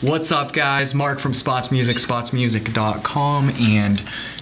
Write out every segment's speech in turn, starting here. What's up, guys? Mark from Spots Music, spotsmusic.com, and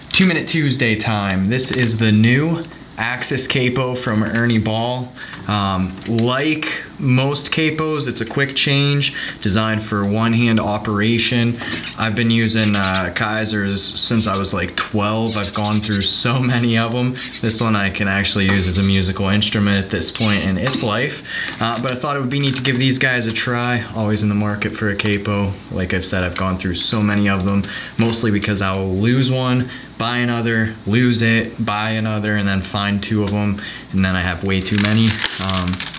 2 Minute Tuesday time. This is the new Axis capo from Ernie Ball. Like most capos, it's a quick change designed for one-hand operation. I've been using Kyser's since I was like 12. I've gone through so many of them. This one I can actually use as a musical instrument at this point in its life. But I thought it would be neat to give these guys a try. Always in the market for a capo. Like I've said, I've gone through so many of them, mostly because I will lose one, buy another, lose it, buy another, and then find two of them, and then I have way too many.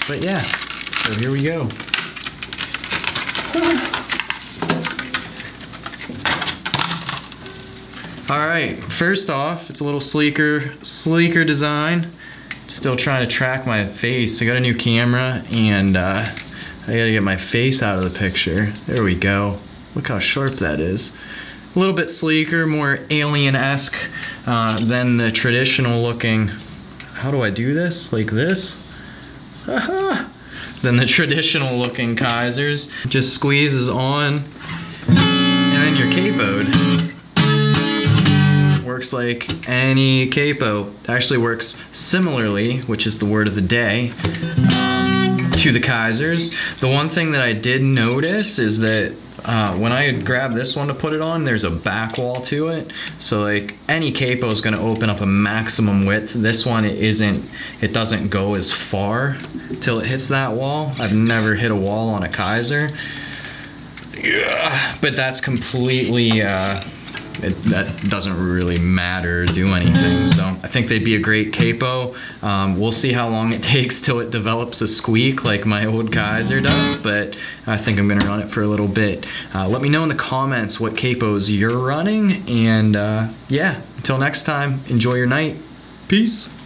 But yeah, so here we go. All right, first off, it's a little sleeker design. Still trying to track my face. I got a new camera, and I gotta get my face out of the picture. There we go. Look how sharp that is. A little bit sleeker, more alien-esque than the traditional looking, how do I do this? Like this? Aha! Than the traditional looking Kyser's. Just squeezes on, and then you're capoed. Works like any capo. Actually works similarly, which is the word of the day, to the Kyser's. The one thing that I did notice is that when I grab this one to put it on, there's a back wall to it. So like any capo is going to open up a maximum width. This one, it doesn't go as far till it hits that wall. I've never hit a wall on a Kyser. Yeah, but that's completely, that doesn't really matter or do anything. So I think they'd be a great capo. We'll see how long it takes till it develops a squeak like my old Kyser does, but I think I'm gonna run it for a little bit. Let me know in the comments what capos you're running, and yeah, until next time, enjoy your night. Peace.